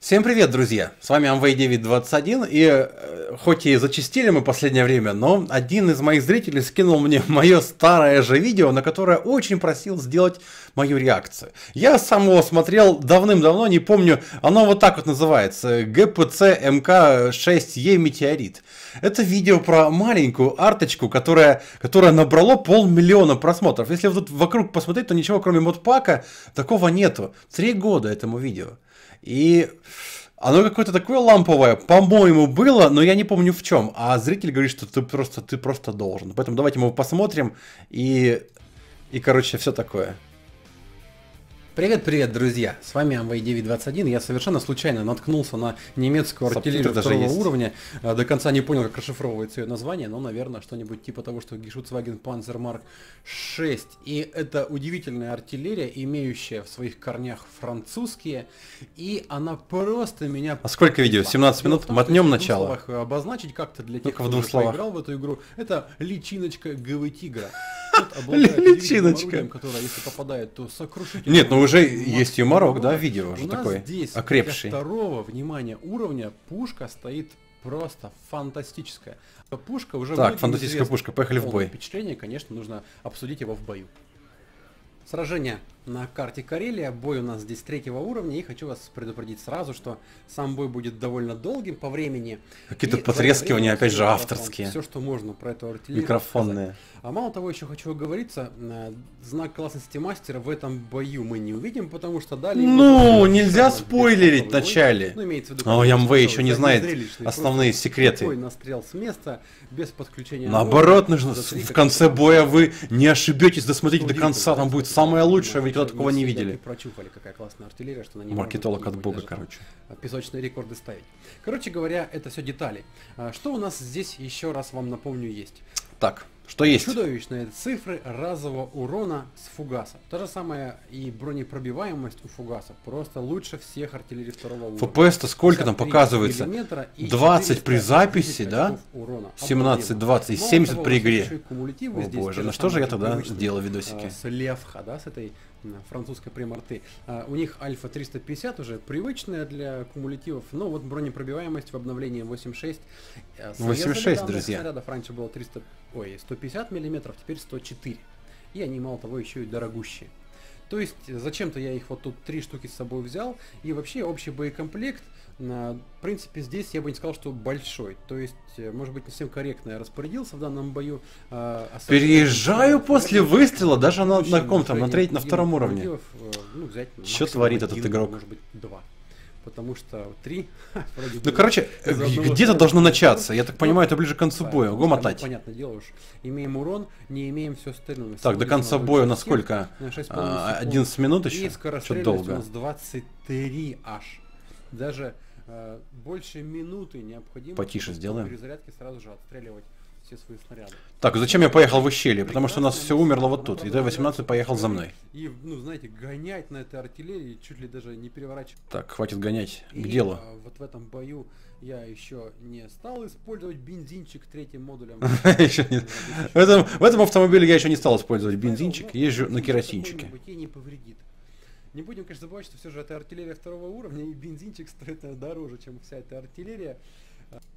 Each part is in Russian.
Всем привет, друзья! С вами Amway921, и хоть и зачастили мы последнее время, но один из моих зрителей скинул мне мое старое же видео, на которое очень просил сделать мою реакцию. Я сам его смотрел давным-давно, не помню, оно вот так вот называется, ГПЦ МК-6Е Метеорит. Это видео про маленькую арточку, которая набрало 500 000 просмотров. Если тут вокруг посмотреть, то ничего кроме модпака такого нету. 3 года этому видео. И оно какое-то такое ламповое, по-моему, было, но я не помню в чем. А зритель говорит, что ты просто должен. Поэтому давайте мы его посмотрим и короче, все такое. Привет-привет, друзья! С вами Amway921. Я совершенно случайно наткнулся на немецкую артиллерию второго уровня. До конца не понял, как расшифровывается ее название, но, наверное, что-нибудь типа того, что Geschützwagen Panzer Mark 6. И это удивительная артиллерия, имеющая в своих корнях французские. И она просто меня... А сколько видео? 17 минут? Мотнем начало. Обозначить как-то для тех, кто поиграл в эту игру. Это личиночка ГВ-тигра. Личиночка. Которая, если попадает, то сокрушительно... Нет, ну уже есть юморок, да, видео уже такое, здесь, окрепший. Для второго, внимание, уровня пушка стоит просто фантастическая. Пушка уже... Так, фантастическая пушка, поехали в бой. Впечатление, конечно, нужно обсудить его в бою. Сражение на карте Карелия, бой у нас здесь 3-го уровня, и хочу вас предупредить сразу, что сам бой будет довольно долгим по времени. Какие-то потрескивания, опять же, авторские. Все, что можно про эту артиллерию. Микрофонные. А мало того, еще хочу оговориться, знак классности мастера в этом бою мы не увидим, потому что далее... Ну, нельзя спойлерить в начале. Ну, имеется в виду, а Amway еще не знает основные секреты. Настрел с места, без подключения... Наоборот, нужно в конце боя вы не ошибетесь, досмотрите до конца, там будет самое лучшее, ведь такого не видели. Прочухали, какая классная артиллерия, что на ней маркетолог от бога, короче. Песочные рекорды ставить. Короче говоря, это все детали. Что у нас здесь, еще раз вам напомню, есть? Так, что есть? Чудовищные цифры разового урона с фугаса. То же самое и бронепробиваемость у фугаса. Просто лучше всех артиллерий 2-го уровня. ФПС-то сколько там показывается? 20 при записи, да? 17, 20 и 70 при игре. О боже, ну что же я тогда сделал видосики? С левха, да, с этой французской примарты. У них альфа 350 уже привычная для кумулятивов, но вот бронепробиваемость в обновлении 8.6. 8.6, друзья. Снарядов раньше было 150 миллиметров, теперь 104. И они, мало того, еще и дорогущие. То есть, зачем-то я их вот тут 3 штуки с собой взял. И вообще, общий боекомплект, в принципе, здесь я бы не сказал, что большой. То есть, может быть, не всем корректно я распорядился в данном бою. Переезжаю после выстрела, даже на каком-то, на 3-м, на 2-м уровне. Ну, взять, что творит этот игрок? Может быть, 2. Потому что 3... Ну, короче, где-то должно начаться. Я так понимаю, это ближе к концу боя. Гомотать. Понятно, делаешь. Имеем урон, не имеем все остальное. Так, до конца боя у нас сколько? 11 минут еще? И скорострельность у нас 23 аж. Даже больше минуты необходимо... Потише сделаем. При зарядке сразу же отстреливать все свои снаряды. Так, зачем я поехал в ущелье? Потому что у нас все умерло вот тут. И Т-18 поехал за мной. И, ну, знаете, гонять на этой артиллерии чуть ли даже не переворачивать. Так, хватит гонять. К делу. Вот в этом бою я еще не стал использовать бензинчик 3-м модулем. В этом автомобиле я еще не стал использовать бензинчик. Езжу на керосинчике. Не будем, конечно, забывать, что все же это артиллерия 2-го уровня, и бензинчик стоит дороже, чем вся эта артиллерия.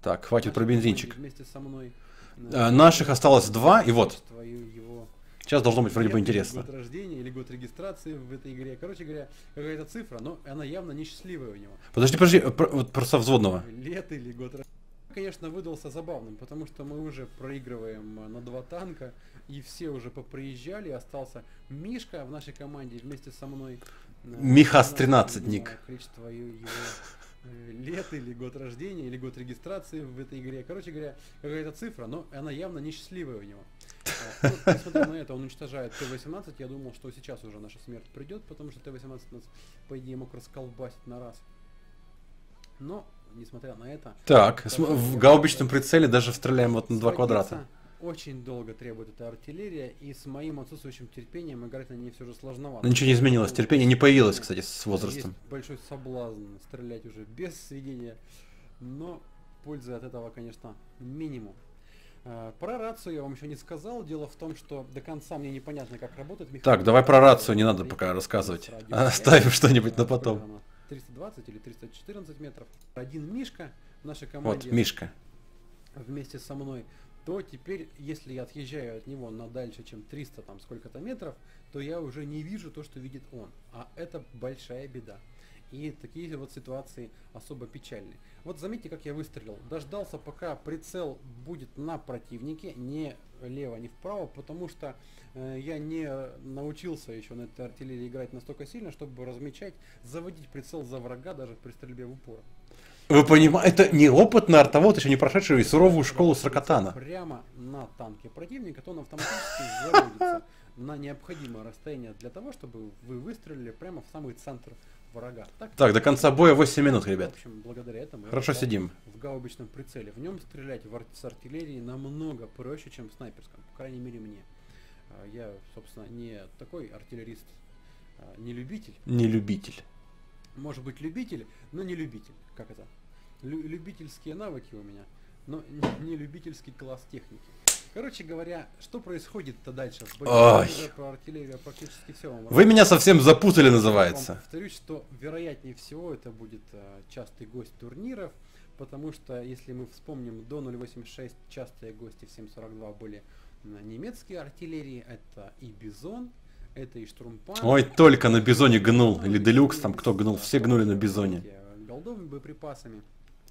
Так, хватит про бензинчик. Вместе со мной. Наших осталось 2, и вот. Сейчас должно быть вроде бы интересно. Год рождения или год регистрации в этой игре. Короче говоря, какая-то цифра, но она явно несчастливая у него. Подожди, про совзводного. Лет или год рождения. Конечно, выдался забавным, потому что мы уже проигрываем на 2 танка, и все уже поприезжали, остался Мишка в нашей команде вместе со мной. Миха с 13, ник. Лет или год рождения, или год регистрации в этой игре. Короче говоря, какая-то цифра, но она явно несчастливая у него. Несмотря на это, он уничтожает Т-18. Я думал, что сейчас уже наша смерть придет, потому что Т-18 нас, по идее, мог расколбасить на раз. Но, несмотря на это... Так, в гаубичном прицеле даже стреляем вот на 2 квадрата. Очень долго требует эта артиллерия, и с моим отсутствующим терпением играть на ней все же сложновато. Но ничего не изменилось, терпение не появилось, кстати, с возрастом. Есть большой соблазн стрелять уже без сведения, но пользы от этого, конечно, минимум. Про рацию я вам еще не сказал. Дело в том, что до конца мне непонятно, как работает механизм. Так, давай про рацию не надо пока рассказывать. Оставим что-нибудь на потом. 320 или 314 метров, один Мишка в нашей команде. Вот Мишка. Вместе со мной. То теперь, если я отъезжаю от него на дальше, чем 300 там сколько-то метров, то я уже не вижу то, что видит он. А это большая беда. И такие вот ситуации особо печальные. Вот заметьте, как я выстрелил. Дождался, пока прицел будет на противнике, не лево, не вправо, потому что я не научился еще на этой артиллерии играть настолько сильно, чтобы размечать, заводить прицел за врага даже при стрельбе в упор. Вы понимаете, это неопытный артовод, еще не прошедший суровую школу срокатана. Прямо на танке противника, то он автоматически заводится на необходимое расстояние для того, чтобы вы выстрелили прямо в самый центр врага. Так, до конца боя 8 минут, ребят. В общем, благодаря этому хорошо сидим. В гаубичном прицеле. В нем стрелять с артиллерии намного проще, чем в снайперском. По крайней мере, мне. Я, собственно, не такой артиллерист, не любитель. Не любитель. Может быть, любитель, но не любитель. Как это? Любительские навыки у меня, но не любительский класс техники. Короче говоря, что происходит-то дальше? Про артиллерию практически все вам. Вы меня совсем запутали, называется. Я повторюсь, что вероятнее всего это будет частый гость турниров, потому что, если мы вспомним, до 0.86 частые гости в 7.42 были немецкие артиллерии, это и Бизон. Это и штурмпан. Ой, только на Бизоне гнул. Или Делюкс, там кто гнул. Все гнули на Бизоне. Голдовыми боеприпасами.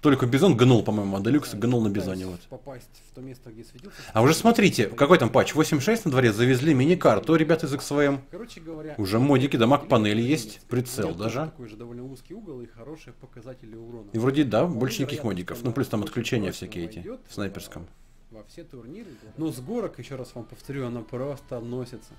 Только Бизон гнул, по-моему, а Делюкс гнул на Бизоне. Вот. Попасть в то место, где светился. А уже смотрите, какой там патч? 8.6 на дворе, завезли мини-карту, ребята, из XVM. Короче говоря, уже модики, дамаг панели есть, прицел даже. Такой же довольно узкий угол и хорошие показатели урона. И вроде, да, больше никаких модиков. Ну, плюс там отключения всякие эти, в снайперском. Во все турниры. Но с горок, еще раз вам повторю, она просто носится.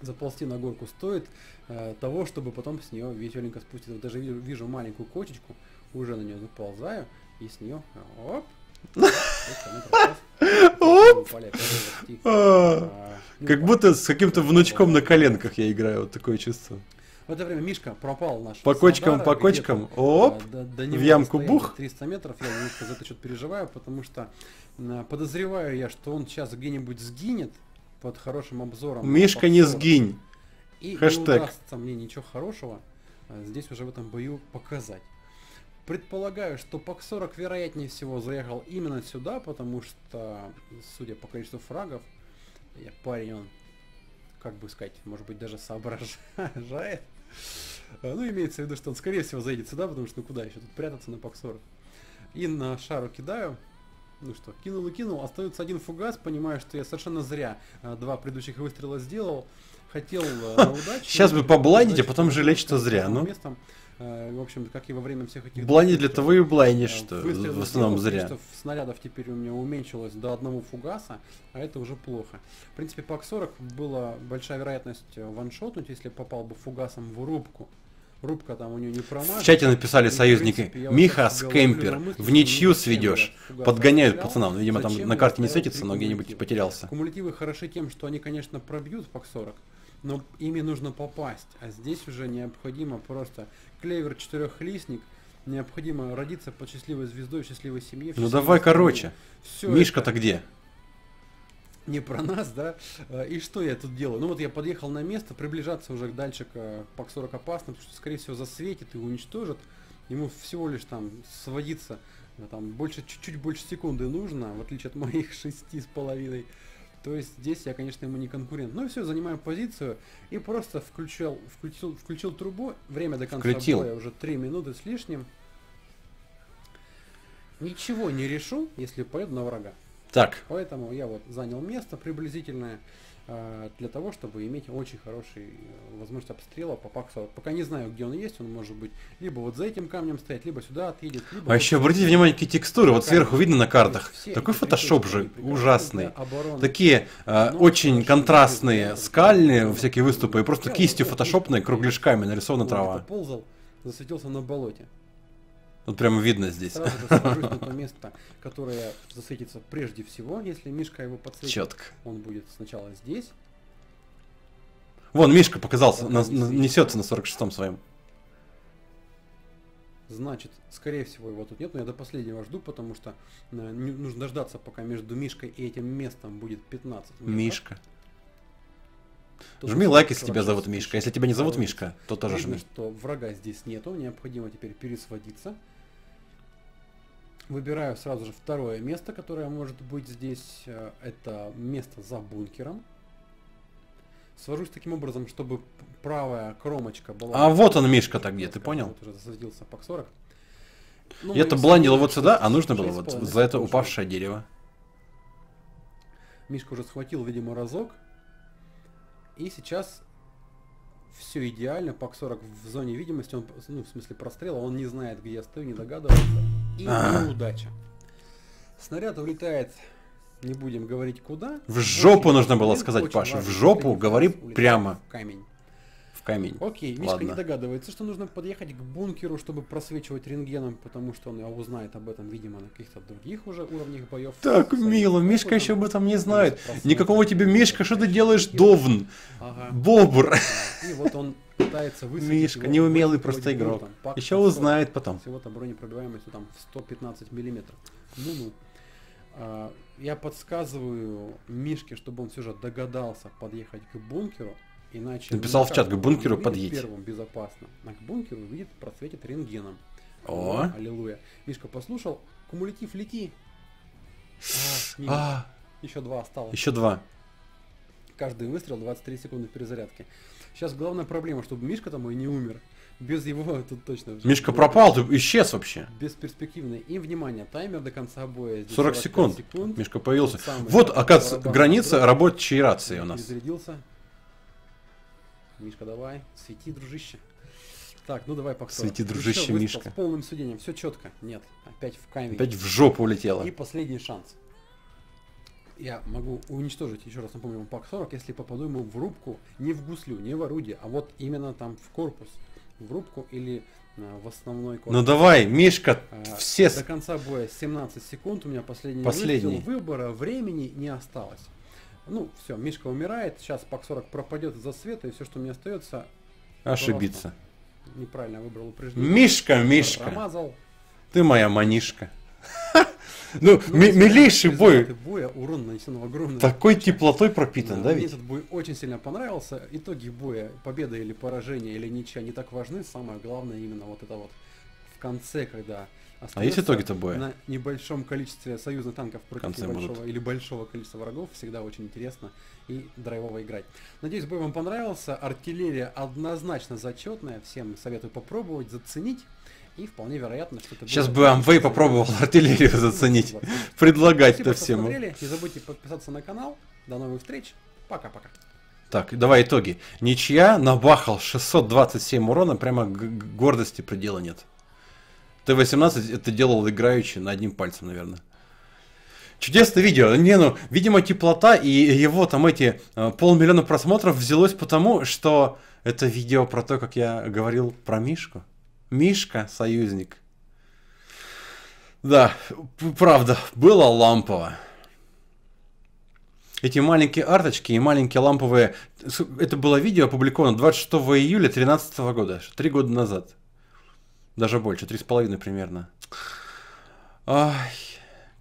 Заползти на горку стоит того, чтобы потом с нее веселенько спуститься. Вот даже вижу маленькую кочечку, уже на нее заползаю, и с нее оп! Как будто с каким-то внучком на коленках я играю, вот такое чувство. В это время Мишка пропал наш. По кочкам, оп, в ямку бух. 300 метров, я немножко за это что-то переживаю, потому что подозреваю я, что он сейчас где-нибудь сгинет. Под хорошим обзором. Мишка, не сгинь. И хэштег. Не удастся мне ничего хорошего здесь уже в этом бою показать. Предполагаю, что Пак 40 вероятнее всего заехал именно сюда, потому что, судя по количеству фрагов, парень, он, как бы сказать, может быть, даже соображает. Ну, имеется в виду, что он, скорее всего, заедет сюда, потому что ну, куда еще тут прятаться на Пак 40. И на шару кидаю. Ну что, кинул и кинул, остается один фугас, понимаю, что я совершенно зря два предыдущих выстрела сделал, хотел на удачу. Сейчас бы поблайнить, а потом жалеть, что зря, ну. В общем, как и во время всех этих... Блайнить для того и блайнишь, что в основном зря. Снарядов теперь у меня уменьшилось до одного фугаса, а это уже плохо. В принципе, Пак 40 была большая вероятность ваншотнуть, если попал бы фугасом в рубку. Рубка там у нее не промажет. В чате написали союзники: Миха, скэмпер, в ничью сведешь. Подгоняют пацанам. Ну, видимо, там на карте не светится, но где-нибудь потерялся. Кумулятивы хороши тем, что они, конечно, пробьют Пак 40, но ими нужно попасть. А здесь уже необходимо просто клевер четырехлистник. Необходимо родиться под счастливой звездой, счастливой семье. Ну давай, короче. Мишка-то где? Не про нас, да? И что я тут делаю? Ну вот я подъехал на место, приближаться уже дальше к Пак 40 опасно, потому что, скорее всего, засветит и уничтожит. Ему всего лишь там сводиться, там больше, чуть-чуть больше секунды нужно, в отличие от моих 6,5. То есть здесь я, конечно, ему не конкурент. Ну и все, занимаю позицию и просто включил трубу. Время до конца боя уже 3 минуты с лишним. Ничего не решу, если поеду на врага. Так. Поэтому я вот занял место приблизительное для того, чтобы иметь очень хороший возможность обстрела по Пак 40. Пока не знаю, где он есть, он может быть либо вот за этим камнем стоит, либо сюда отъедет. Либо а вот еще обратите внимание, какие текстуры, вот сверху видно на картах. Такой фотошоп же ужасный. Такие очень контрастные скальные всякие выступы, и просто кистью фотошопные кругляшками нарисована трава. Ползал, засветился на болоте. Вот прямо видно здесь. Сразу на то место, которое засветится прежде всего, если Мишка его подсветит. Четко. Он будет сначала здесь. Вон Мишка показался, несется на 46-м своем. Значит, скорее всего, его тут нет, но я до последнего жду, потому что нужно дождаться, пока между Мишкой и этим местом будет 15 метров. Мишка. Жми лайк, если тебя зовут Мишка. Если тебя не зовут Мишка, то тоже жми. Видно, что врага здесь нету. Необходимо теперь пересводиться. Выбираю сразу же второе место, которое может быть здесь. Это место за бункером. Свожусь таким образом, чтобы правая кромочка была... А вот он, Мишка-то где, ты понял? Вот уже засадился Пак 40. Ну, я-то бландил вот сюда, а нужно было вот за это упавшее дерево. Мишка уже схватил, видимо, разок. И сейчас все идеально. Пак 40 в зоне видимости, он, ну, в смысле прострела, он не знает, где я стою, не догадывается. И неудача. Снаряд улетает... Не будем говорить куда. В жопу очень, нужно было сказать, Паша. В жопу, говори прямо. В камень. В камень. Окей, Мишка ладно. Не догадывается, что нужно подъехать к бункеру, чтобы просвечивать рентгеном, потому что он узнает об этом, видимо, на каких-то других уже уровнях боев. Так мило, Мишка еще об этом не знает. Никакого тебе, Мишка, что ты делаешь, Довн? Ага. Бобр. И вот он пытается высадить. Мишка, неумелый просто игрок. Там, еще узнает потом. Всего-то бронепробиваемость там в 115 миллиметров. Ну-ну. Я подсказываю Мишке, чтобы он все же догадался подъехать к бункеру, иначе... Написал в чат, к бункеру подъедь. Первым безопасно, а к бункеру видит, просветит рентгеном. О! Аллилуйя. Мишка послушал, кумулятив лети. Еще два осталось. Еще два. Каждый выстрел 23 секунды перезарядки. Сейчас главная проблема, чтобы Мишка там и не умер. Без его тут точно... Мишка пропал, ты исчез вообще. Бесперспективный. И, внимание, таймер до конца боя. 40 секунд. Мишка появился. Вот, оказывается, граница рабочей рации у нас. Перезарядился. Мишка, давай. Свети, дружище. Так, ну давай, Пак 40. Свети, дружище, Мишка. С полным судением. Все четко. Нет. Опять в камень. Опять в жопу улетело. И последний шанс. Я могу уничтожить, еще раз напомню, Пак 40, если попаду ему в рубку, не в гуслю, не в орудие, а вот именно там в корпус. В рубку или в основной корпус. Ну давай, Мишка, все... До конца боя 17 секунд, у меня последний выстрел, выбора, времени не осталось. Ну все, Мишка умирает, сейчас Пак 40 пропадет из-за света, и все, что мне остается... Ошибиться. Неправильно выбрал упреждение. Мишка, Мишка, промазал. Ты моя манишка. Ну, милейший бой. Урон нанесен огромный. Такой теплотой пропитан, да ведь? Мне этот бой очень сильно понравился. Итоги боя, победа или поражение, или ничья, не так важны. Самое главное именно вот это вот в конце, когда остается... А есть итоги-то боя? На небольшом количестве союзных танков против небольшого или большого количества врагов всегда очень интересно и драйвово играть. Надеюсь, бой вам понравился. Артиллерия однозначно зачетная. Всем советую попробовать, заценить. И вполне вероятно, что это сейчас бы Amway попробовал артиллерию заценить. Предлагать-то всем. Не забудьте подписаться на канал. До новых встреч. Пока-пока. Так, давай итоги. Ничья, набахал 627 урона. Прямо гордости предела нет. Т-18 это делал играючи на одним пальцем, наверное. Чудесное видео. Не, ну, видимо, теплота и его там эти полмиллиона просмотров взялось потому, что это видео про то, как я говорил про Мишку. Мишка, союзник. Да, правда, было лампово. Эти маленькие арточки и маленькие ламповые... Это было видео опубликовано 26 июля 2013 года, 3 года назад. Даже больше, 3,5 примерно. Ой,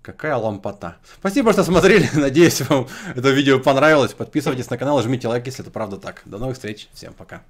какая лампота. Спасибо, что смотрели. Надеюсь, вам это видео понравилось. Подписывайтесь на канал, жмите лайк, если это правда так. До новых встреч. Всем пока.